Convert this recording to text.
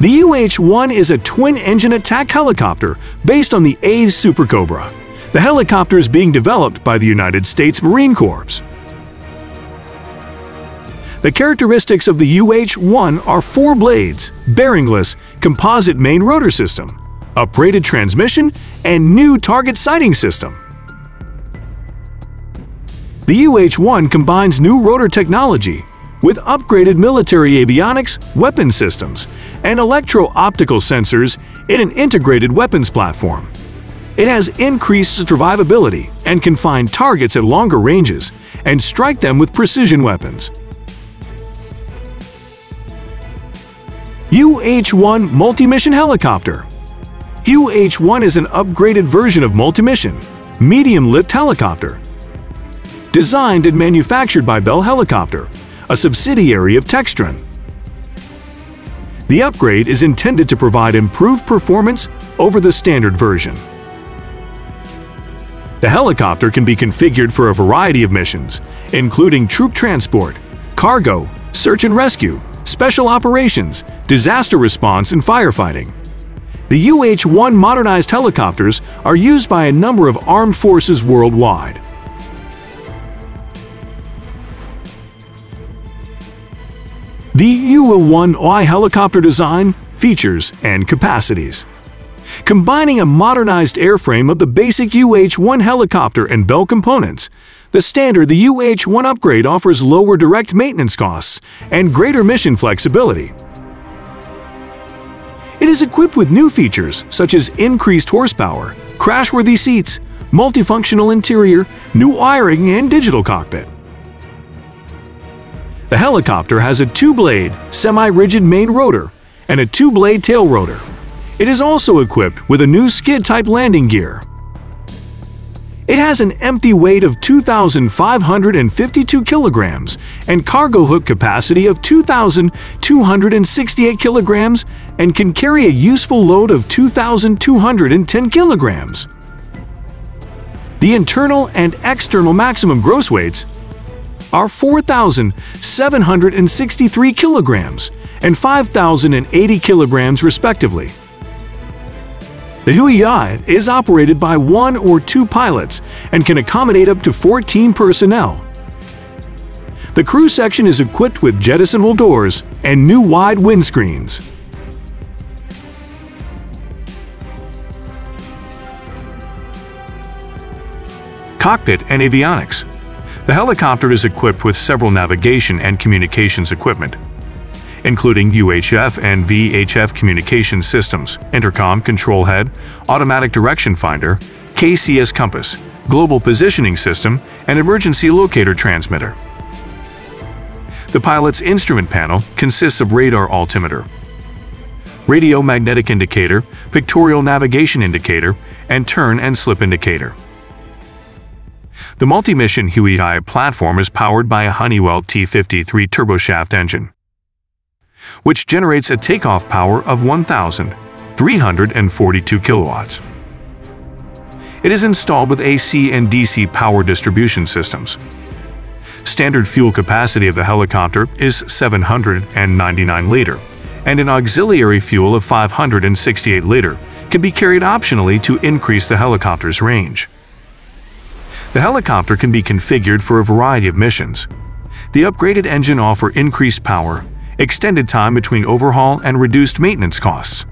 The UH-1 is a twin-engine attack helicopter based on the AH-1 SuperCobra. The helicopter is being developed by the United States Marine Corps. The characteristics of the UH-1 are 4 blades, bearingless, composite main rotor system, uprated transmission, and new target sighting system. The UH-1 combines new rotor technology with upgraded military avionics, weapon systems, and electro-optical sensors in an integrated weapons platform. It has increased survivability and can find targets at longer ranges and strike them with precision weapons. UH-1 Multi-Mission Helicopter. UH-1 is an upgraded version of multi-mission, medium-lift helicopter. Designed and manufactured by Bell Helicopter, a subsidiary of Textron. The upgrade is intended to provide improved performance over the standard version. The helicopter can be configured for a variety of missions, including troop transport, cargo, search and rescue, special operations, disaster response, and firefighting. The UH-1 modernized helicopters are used by a number of armed forces worldwide. The UH-1I helicopter design, features, and capacities. Combining a modernized airframe of the basic UH-1 helicopter and Bell components, the standard the UH-1 upgrade offers lower direct maintenance costs and greater mission flexibility. It is equipped with new features such as increased horsepower, crash-worthy seats, multifunctional interior, new wiring, and digital cockpit. The helicopter has a 2-blade, semi-rigid main rotor and a 2-blade tail rotor. It is also equipped with a new skid-type landing gear. It has an empty weight of 2,552 kilograms and cargo hook capacity of 2,268 kilograms and can carry a useful load of 2,210 kilograms. The internal and external maximum gross weights are 4,763 kilograms and 5,080 kilograms respectively. The UH-1 is operated by 1 or 2 pilots and can accommodate up to 14 personnel. The crew section is equipped with jettisonable doors and new wide windscreens. Cockpit and avionics. The helicopter is equipped with several navigation and communications equipment, including UHF and VHF communication systems, intercom control head, automatic direction finder, KCS compass, global positioning system, and emergency locator transmitter. The pilot's instrument panel consists of radar altimeter, radio magnetic indicator, pictorial navigation indicator, and turn and slip indicator. The multi-mission UH-1 platform is powered by a Honeywell T53 turboshaft engine, which generates a takeoff power of 1,342 kilowatts. It is installed with AC and DC power distribution systems. Standard fuel capacity of the helicopter is 799 liter, and an auxiliary fuel of 568 liter can be carried optionally to increase the helicopter's range. The helicopter can be configured for a variety of missions. The upgraded engine offers increased power, extended time between overhaul, and reduced maintenance costs.